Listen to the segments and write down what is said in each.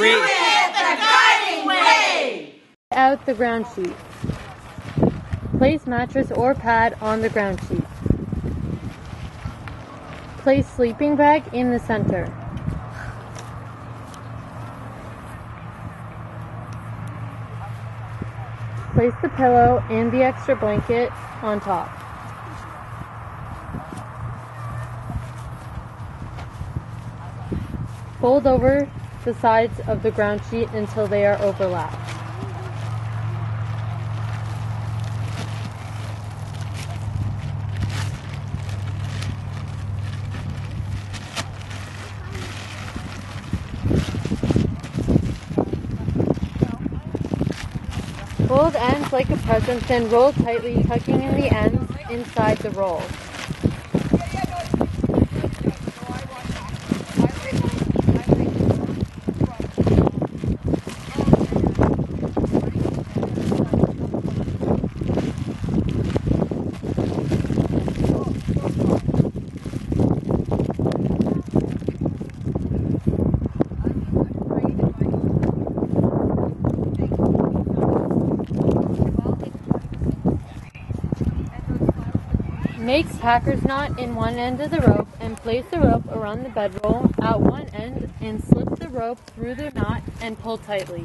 Do it the garden way! Out the ground sheet. Place mattress or pad on the ground sheet. Place sleeping bag in the center. Place the pillow and the extra blanket on top. Fold over the sides of the ground sheet until they are overlapped. Fold ends like a present, then roll tightly, tucking in the ends inside the roll. Make packer's knot in one end of the rope and place the rope around the bedroll at one end and slip the rope through the knot and pull tightly.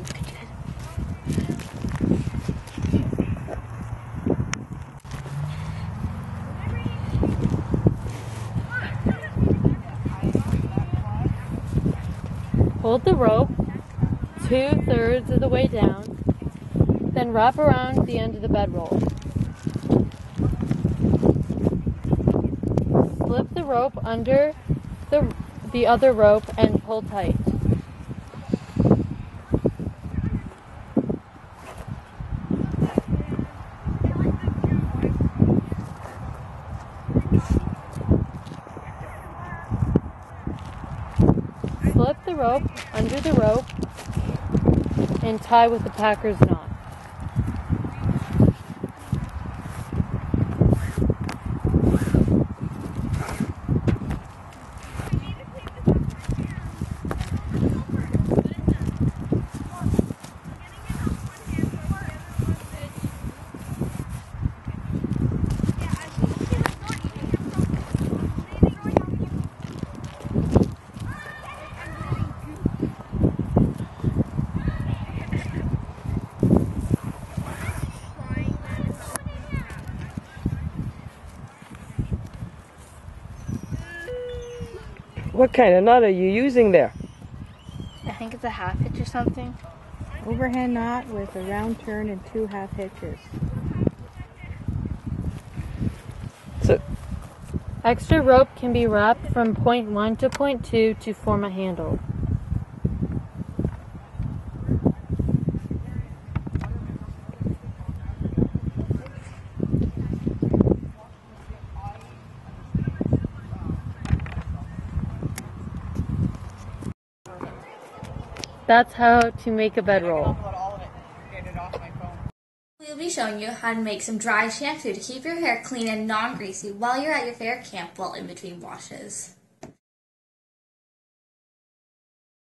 Hold the rope 2/3 of the way down, then wrap around the end of the bedroll. Slip the rope under the other rope and pull tight. Slip the rope under the rope and tie with the packer's knot. What kind of knot are you using there? I think it's a half hitch or something. Overhand knot with a round turn and 2 half hitches. So extra rope can be wrapped from point 1 to point 2 to form a handle. That's how to make a bedroll. We'll be showing you how to make some dry shampoo to keep your hair clean and non-greasy while you're at your fair camp, well, in between washes.